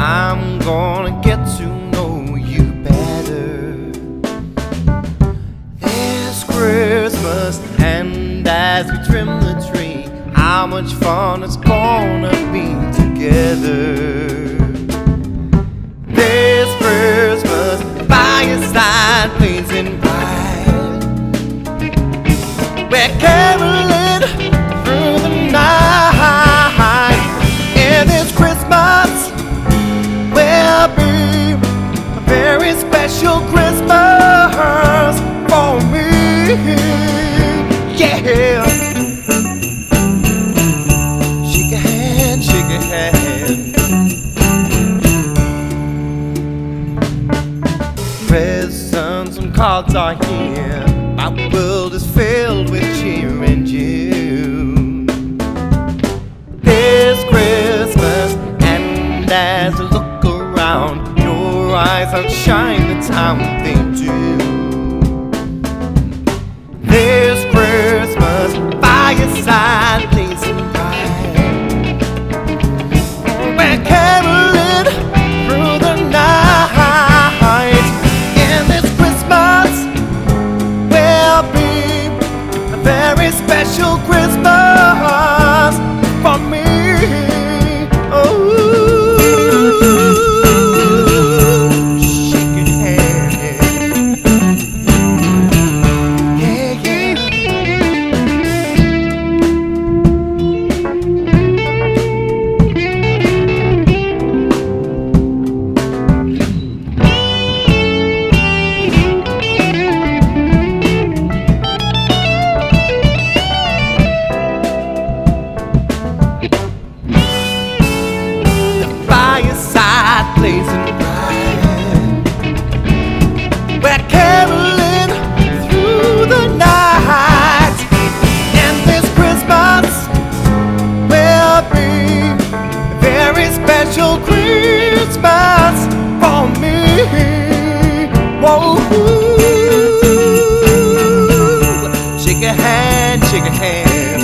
I'm gonna get to know you better this Christmas, and as we trim the tree, how much fun it's gonna be together. This Christmas, fireside blazing bright, we're caroling through the night. And this Christmas will be a very special Christmas for me. Yeah. Shake a hand, shake a hand. Presents and cards are here. My world is filled with cheer and you. This Christmas, and as a your eyes outshine the town, they do. This Christmas, fireside blazing bright, we're caroling through the night. And this Christmas will be a very special Christmas for me. We're caroling through the night, and this Christmas will be a very special Christmas for me. Whoa, shake a hand, shake a hand.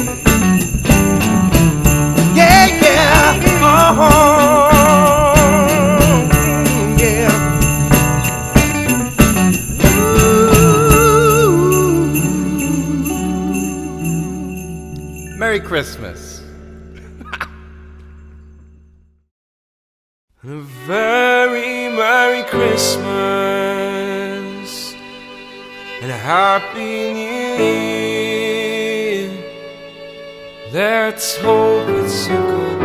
Yeah, yeah, uh-huh. Merry Christmas. A very Merry Christmas and a Happy New Year. Let's hope it's a good